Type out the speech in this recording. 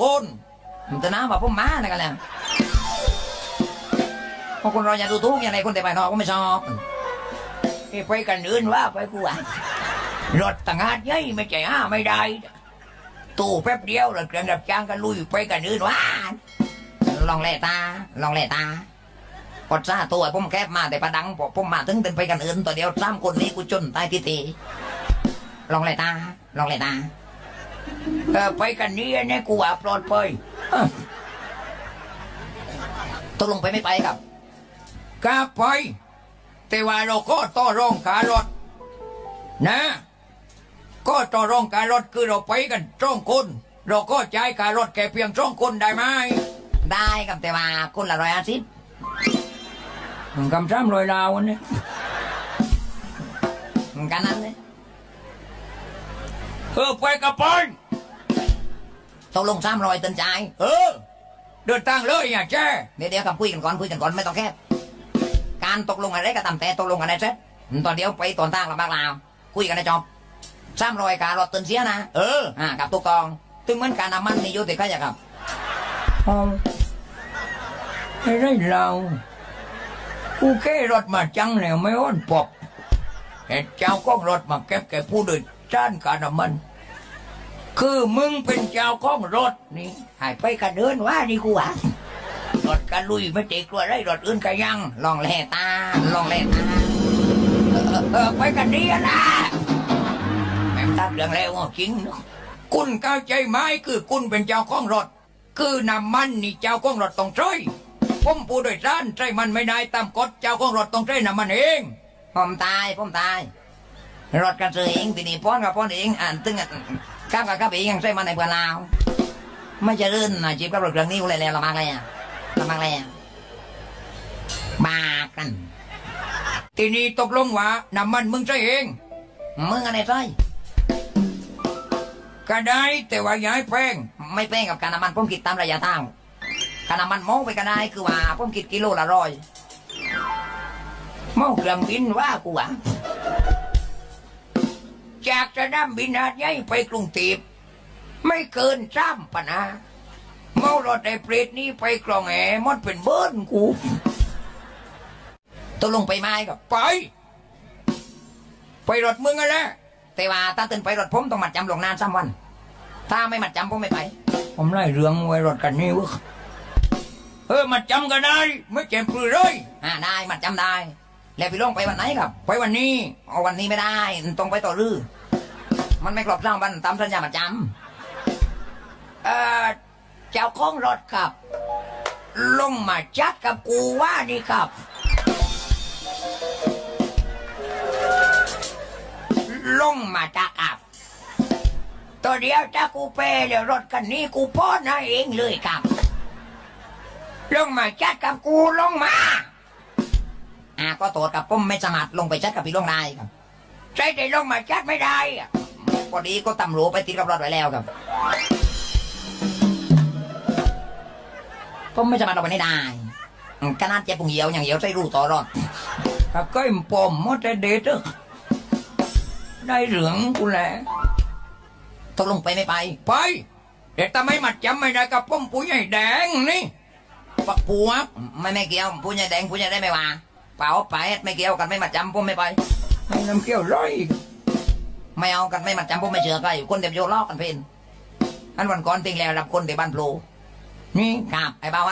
คนมันจะน้ำแบบพวกม้าอะไรกันแล้วพวกคนเราอยากดูทุกอย่างไรคนแต่ไปนอกก็ไม่ชอบไปกันอื่นว่าไปกูอ่ะรถต่างหากยัยไม่ใจห้าไม่ได้ตู้แป๊บเดียวเราเกินดับจ้างกันลุยไปกันอื่นว่าลองแลตาลองแลตาพอจ้าตัวผมแคบมาแต่ประดังผมมาถึงเป็นไปกันอื่นตัวเดียวสามคนนี้กูจนตายทีตีลองแลตาลองแลตาไปกันนี้เนี่ยกูอาปลอดไปตกลงไปไม่ไปครับกลับไปแต่ว่าเราก็ต่อรองการรถนะก็ต่อรองการรถคือเราไปกันจ้องคนเราก็จ่ายการรถแค่เพียงจ้องคนได้ไหมได้ครับแต่ว่าคนละ150กำซ้ำ100ลาวเนี่ยกันนั้นเลยไปกับปอนตกลง300ตันจ่ายเดินตั้งเลยอย่าแจ้เดี๋ยวกับคุยกันก่อนไม่ต้องแคบการตกลงอะไรก็ตามแต่ตกลงอะไรเสร็จตอนเดียวไปตอนตั้งลำบากลาวคุยกันนะจอบ300การรถตันเสียนะกับตุกตองถึงเหมือนการน้ำมันนี่อยู่ติดใครอยากครับอะไรเรากูแค่รถมาจังแล้วไม่อ้อนปบเห็นเจ้าของรถมาเก็บแก่ผู้โดยสารการน้ำมันคือมึงเป็นเจ้าของรถนี่หายไปกันเดินว่านี่กูอ่ะรถกันลุยไม่เตะกลัวได้รถอื่นกันยังลองแลตาลองแลตาไปกันดีนะแม่งทับเรื่องแล้วจริงคุณเข้าใจไหมคือคุณเป็นเจ้าของรถคือน้ำมันนี่เจ้าของรถต้องช่วยผมผู้โดยสารใช้มันไม่ได้ตามกฎเจ้าของรถต้องใช้น้ำมันเองผมตายรถกันซื้อเองทีนี้ป้อนกับป้อนเองตึ้งข้ามกับข้ามเองยังใช้มันในเพื่อนเราไม่จะเลื่อนจีบกับรถเรื่องนี้อะไรแล้วละมักเลยมากันทีนี้ตกลงว่าน้ำมันมึงใช้เองมึงอะไรใช้ก็ได้แต่ว่าอย่าให้แพงไม่แพงกับการน้ำมันผมคิดตามระยะทางการน้ำมันมองไปก็ได้คือว่าผมคิดกิโลละ100มองเครื่องบินว่ากูอ่ะจากจะนั่งบินหาดใหญ่ไปกรุงเทพไม่เกิน3 ปนะเมารถไอ้เปรตนี่ไปกลองแหมดเป็นเบิ้นกูตกลงไปไม้ก็ไปรถมึงกันแล้วแต่ว่าถ้าตื่นไปรถผมต้องมัดจำลงนาน3 วันถ้าไม่มัดจำผมไม่ไปผมไล่เรื่องไว้รถกันนี่วะมัดจำกันได้ไม่เจ็บปืนเลยได้มัดจำได้แล้วพี่ลงไปวันไหนครับไปวันนี้เอาวันนี้ไม่ได้ต้องไปต่อรื้อมันไม่กรอบเจ้าบันตามสัญญามัดจำเจ้าของรถครับลงมาจัดกับกูว่านี่ครับลงมาจากอับตัวเดียวถ้ากูเปย์เดี๋ยวรถกันนี้กูป้อนให้เองเลยครับลงมาจัดกับกูลงมาก็โตดกับผมไม่สมัครลงไปจัดกับพี่ลงได้ครับใช่ได้ลงมาจัดไม่ได้พอดีก็ตำรวจไปติดกับรถไว้แล้วครับผมไม่สมัครลงไปไม่ได้ขนาดเจ็บปุ่งเหี่ยวอย่างเหี่ยวใช่รู้ต่อรอดกับก้อยปมมดแต่เด็ดได้เหลืองกูแหละตกลงไปไม่ไปเด็กตาไม่มัดจำไม่ได้กับผมผู้ใหญ่แดงนี่ปักปูครับไม่เกี่ยวผู้ใหญ่แดงผู้ใหญ่ได้ไม่ว่าเปล่าไปไม่เกี่ยวกันไม่มัดจำผมไม่ไปไม่น้ำเกี่ยวเลยไม่เอากันไม่มัดจำผมไม่เชื่อใครคนเด็กโยลอกกันเพลินอันวันก่อนติงแล้วรับคนเด็กบ้านโผล่นี่ครับไอ้บ่าว